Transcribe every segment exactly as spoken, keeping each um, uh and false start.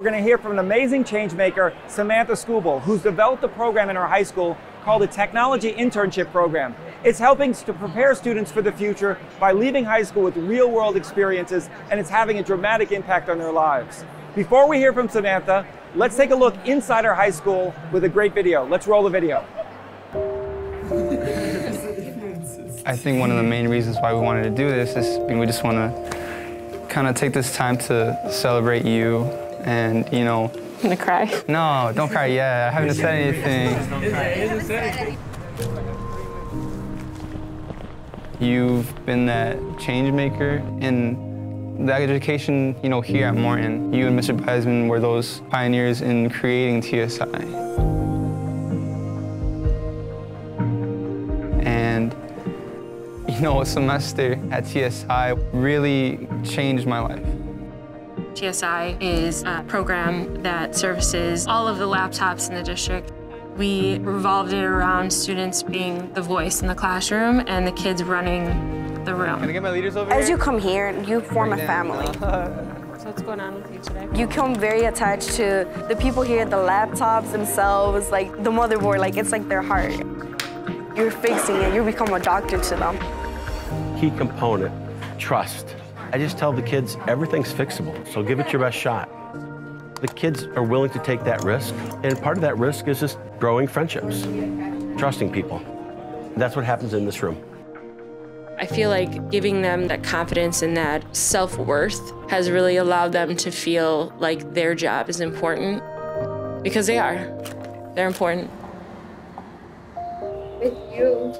We're going to hear from an amazing change maker, Samantha Skubal, who's developed a program in her high school called the Technology Internship Program. It's helping to prepare students for the future by leaving high school with real-world experiences, and it's having a dramatic impact on their lives. Before we hear from Samantha, let's take a look inside her high school with a great video. Let's roll the video. I think one of the main reasons why we wanted to do this is we just want to kind of take this time to celebrate you. And, you know... I'm gonna cry. No, don't cry yet. I haven't said anything. You've been that change maker in that education, you know, here at Morton. You and Mister Bresman were those pioneers in creating T S I. And, you know, a semester at T S I really changed my life. T S I is a program that services all of the laptops in the district. We revolved it around students being the voice in the classroom and the kids running the room. Can I get my leaders over here? As you come here, you form a family. So what's going on with you today? You come very attached to the people here, the laptops themselves, like the motherboard, like it's like their heart. You're fixing it, you become a doctor to them. Key component, trust. I just tell the kids everything's fixable, so give it your best shot. The kids are willing to take that risk, and part of that risk is just growing friendships, trusting people. That's what happens in this room. I feel like giving them that confidence and that self-worth has really allowed them to feel like their job is important, because they are. They're important. With you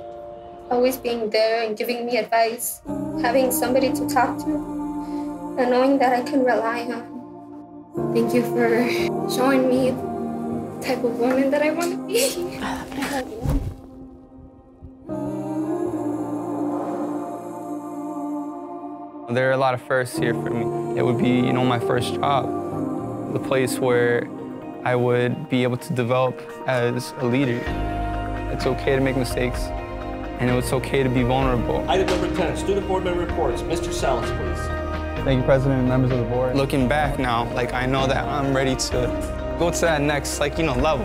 always being there and giving me advice, having somebody to talk to, and knowing that I can rely on. Thank you for showing me the type of woman that I want to be. I love you. There are a lot of firsts here for me. It would be, you know, my first job, the place where I would be able to develop as a leader. It's okay to make mistakes. And it was okay to be vulnerable. Item number ten, student board member reports. Mister Salas, please. Thank you, President and members of the board. Looking back now, like, I know that I'm ready to go to that next, like, you know, level.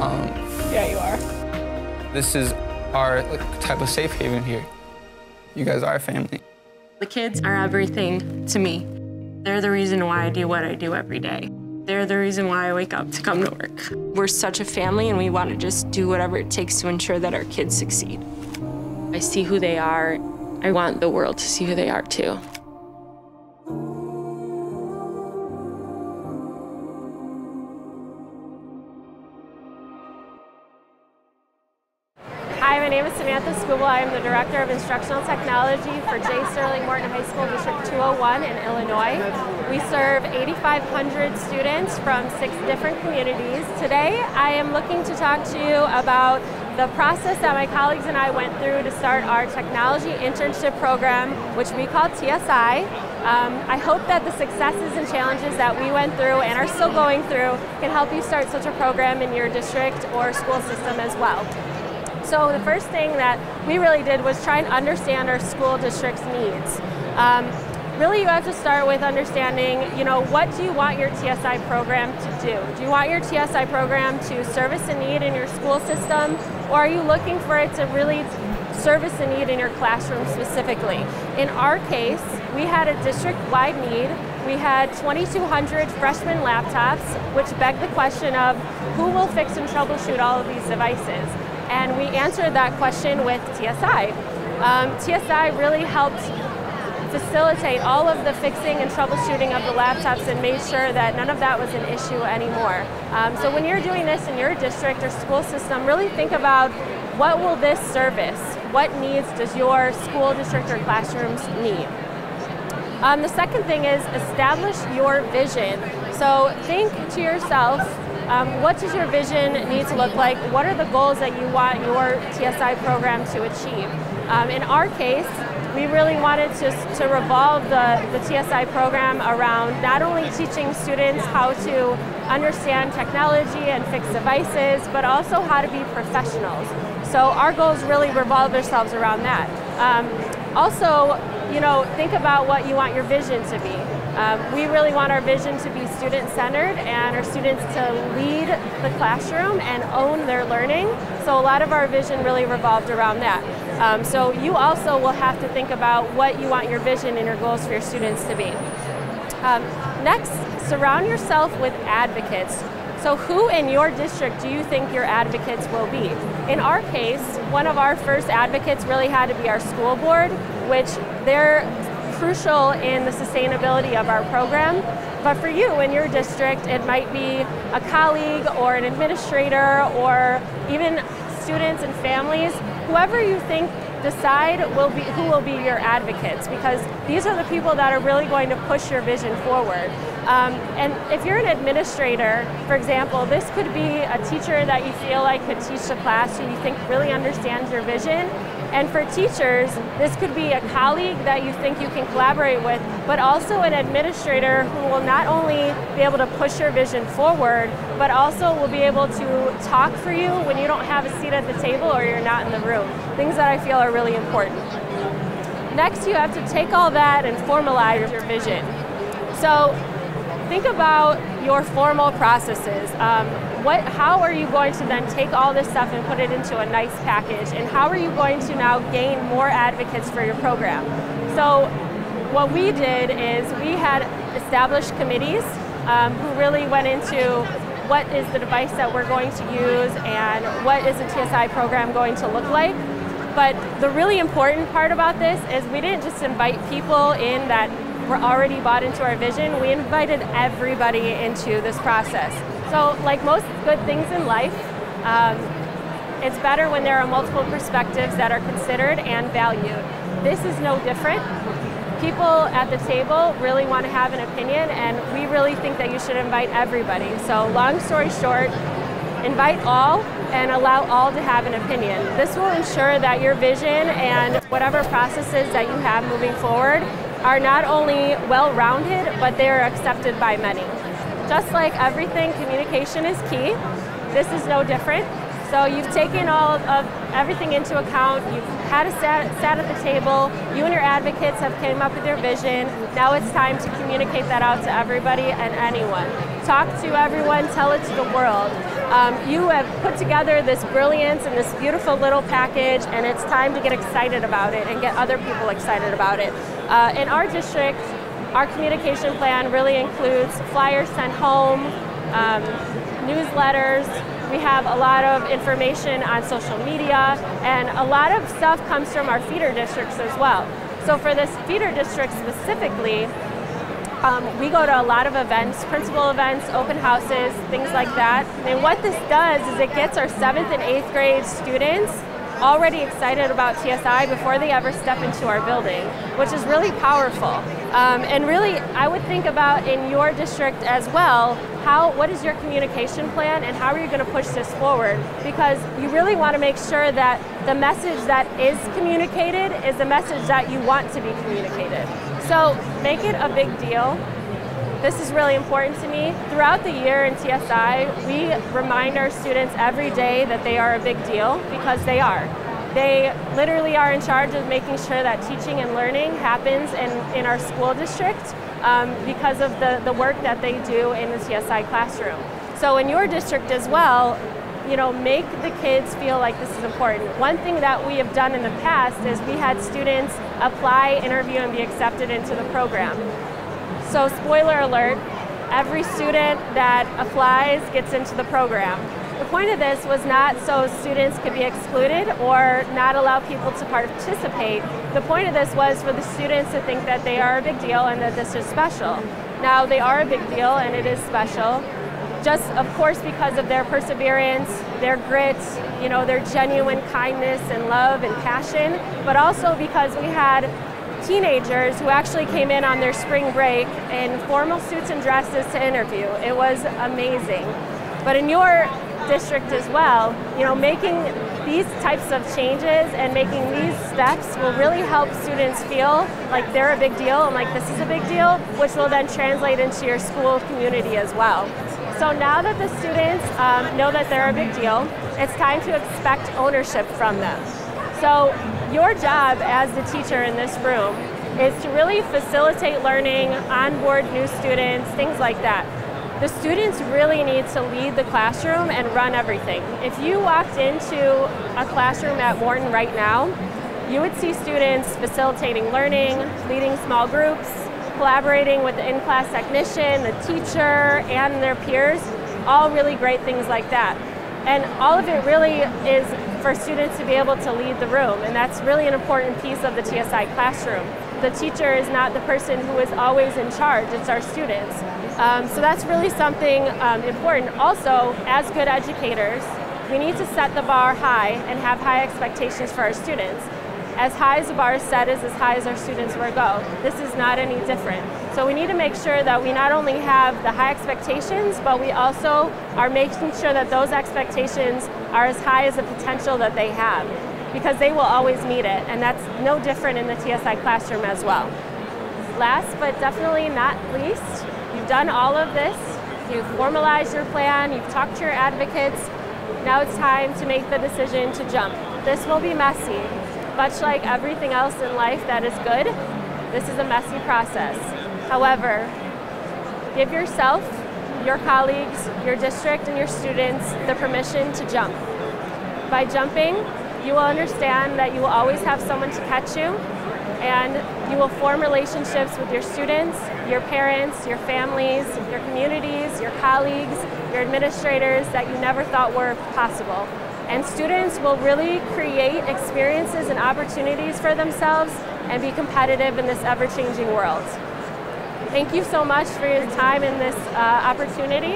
Um, yeah, you are. This is our like, type of safe haven here. You guys are family. The kids are everything to me. They're the reason why I do what I do every day. They're the reason why I wake up to come to work. We're such a family, and we want to just do whatever it takes to ensure that our kids succeed. I see who they are. I want the world to see who they are, too. Hi, my name is Samantha Skubal. I am the Director of Instructional Technology for J. Sterling Morton High School District two oh one in Illinois. We serve eighty-five hundred students from six different communities. Today, I am looking to talk to you about the process that my colleagues and I went through to start our Technology Internship Program, which we call T S I. Um, I hope that the successes and challenges that we went through and are still going through can help you start such a program in your district or school system as well. So the first thing that we really did was try and understand our school district's needs. Um, really, you have to start with understanding, you know, what do you want your T S I program to do? Do you want your T S I program to service a need in your school system, or are you looking for it to really service a need in your classroom specifically? In our case, we had a district-wide need. We had twenty-two hundred freshman laptops, which begged the question of who will fix and troubleshoot all of these devices? And we answered that question with T S I. Um, T S I really helped facilitate all of the fixing and troubleshooting of the laptops and made sure that none of that was an issue anymore. Um, so when you're doing this in your district or school system, really think about what will this service? What needs does your school district or classrooms need? Um, the second thing is establish your vision. So think to yourself, Um, what does your vision need to look like? What are the goals that you want your T S I program to achieve? Um, in our case, we really wanted to, to revolve the, the T S I program around not only teaching students how to understand technology and fix devices, but also how to be professionals. So our goals really revolve themselves around that. Um, also, you know, think about what you want your vision to be. Um, we really want our vision to be student-centered and our students to lead the classroom and own their learning. So a lot of our vision really revolved around that. Um, so you also will have to think about what you want your vision and your goals for your students to be. Um, next, surround yourself with advocates. So who in your district do you think your advocates will be? In our case, one of our first advocates really had to be our school board, which they're crucial in the sustainability of our program. But for you in your district, it might be a colleague or an administrator or even students and families, whoever you think decide will be, who will be your advocates, because these are the people that are really going to push your vision forward. Um, and if you're an administrator, for example, this could be a teacher that you feel like could teach the class who you think really understands your vision. And for teachers, this could be a colleague that you think you can collaborate with, but also an administrator who will not only be able to push your vision forward, but also will be able to talk for you when you don't have a seat at the table or you're not in the room. Things that I feel are really important. Next, you have to take all that and formalize your vision. So think about your formal processes. Um, What, how are you going to then take all this stuff and put it into a nice package? And how are you going to now gain more advocates for your program? So what we did is we had established committees um, who really went into what is the device that we're going to use and what is the T S I program going to look like. But the really important part about this is we didn't just invite people in that were already bought into our vision. We invited everybody into this process. So like most good things in life, um, it's better when there are multiple perspectives that are considered and valued. This is no different. People at the table really want to have an opinion, and we really think that you should invite everybody. So long story short, invite all and allow all to have an opinion. This will ensure that your vision and whatever processes that you have moving forward are not only well-rounded, but they are accepted by many. Just like everything, communication is key. This is no different. So you've taken all of everything into account. You've had a sat, sat at the table. You and your advocates have came up with your vision. Now it's time to communicate that out to everybody and anyone. Talk to everyone, tell it to the world. Um, you have put together this brilliance and this beautiful little package, and it's time to get excited about it and get other people excited about it. Uh, in our district, our communication plan really includes flyers sent home, um, newsletters. We have a lot of information on social media, and a lot of stuff comes from our feeder districts as well. So for this feeder district specifically, um, we go to a lot of events, principal events, open houses, things like that. And what this does is it gets our seventh and eighth grade students already excited about T S I before they ever step into our building, which is really powerful. Um, and really, I would think about in your district as well, how, what is your communication plan and how are you going to push this forward? Because you really want to make sure that the message that is communicated is the message that you want to be communicated. So make it a big deal. This is really important to me. Throughout the year in T S I, we remind our students every day that they are a big deal, because they are. They literally are in charge of making sure that teaching and learning happens in, in our school district um, because of the, the work that they do in the T S I classroom. So in your district as well, you know, make the kids feel like this is important. One thing that we have done in the past is we had students apply, interview, and be accepted into the program. So spoiler alert, every student that applies gets into the program. The point of this was not so students could be excluded or not allow people to participate. The point of this was for the students to think that they are a big deal and that this is special. Now, they are a big deal and it is special, just of course because of their perseverance, their grit, you know, their genuine kindness and love and passion, but also because we had teenagers who actually came in on their spring break in formal suits and dresses to interview. It was amazing. But in your district as well, you know, making these types of changes and making these steps will really help students feel like they're a big deal and like this is a big deal, which will then translate into your school community as well. So now that the students um, know that they're a big deal, it's time to expect ownership from them. So your job as the teacher in this room is to really facilitate learning, onboard new students, things like that. The students really need to lead the classroom and run everything. If you walked into a classroom at Morton right now, you would see students facilitating learning, leading small groups, collaborating with the in-class technician, the teacher, and their peers, all really great things like that. And all of it really is for students to be able to lead the room, and that's really an important piece of the T S I classroom. The teacher is not the person who is always in charge, it's our students. Um, so that's really something um, important. Also, as good educators, we need to set the bar high and have high expectations for our students. As high as the bar is set is as high as our students will go. This is not any different. So we need to make sure that we not only have the high expectations, but we also are making sure that those expectations are as high as the potential that they have, because they will always meet it, and that's no different in the T S I classroom as well. Last but definitely not least, you've done all of this, you've formalized your plan, you've talked to your advocates, now it's time to make the decision to jump. This will be messy. Much like everything else in life that is good, this is a messy process. However, give yourself, your colleagues, your district, and your students the permission to jump. By jumping, you will understand that you will always have someone to catch you, and you will form relationships with your students, your parents, your families, your communities, your colleagues, your administrators that you never thought were possible. And students will really create experiences and opportunities for themselves and be competitive in this ever-changing world. Thank you so much for your time and this uh, opportunity.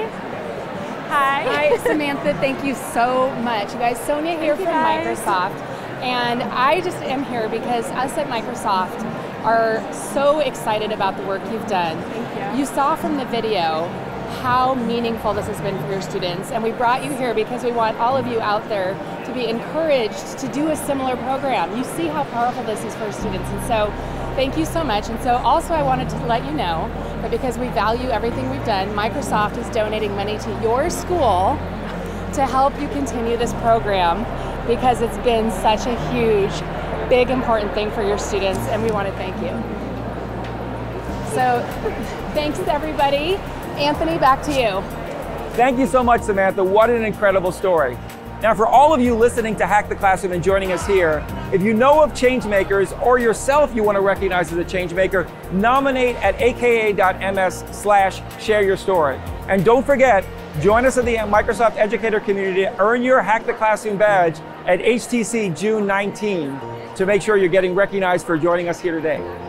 Hi. Hi, Samantha, thank you so much. You guys, Sonia here from Microsoft, and I just am here because us at Microsoft are so excited about the work you've done. Thank you. You saw from the video how meaningful this has been for your students, and we brought you here because we want all of you out there to be encouraged to do a similar program. You see how powerful this is for students, and so thank you so much. And so also I wanted to let you know that because we value everything we've done, Microsoft is donating money to your school to help you continue this program, because it's been such a huge, big, important thing for your students, and we want to thank you. So thanks everybody. Anthony, back to you. Thank you so much, Samantha. What an incredible story. Now, for all of you listening to Hack the Classroom and joining us here, if you know of change makers or yourself you want to recognize as a change maker, nominate at a k a dot m s slash share your story. And don't forget, join us at the Microsoft Educator Community. Earn your Hack the Classroom badge at H T C June nineteenth to make sure you're getting recognized for joining us here today.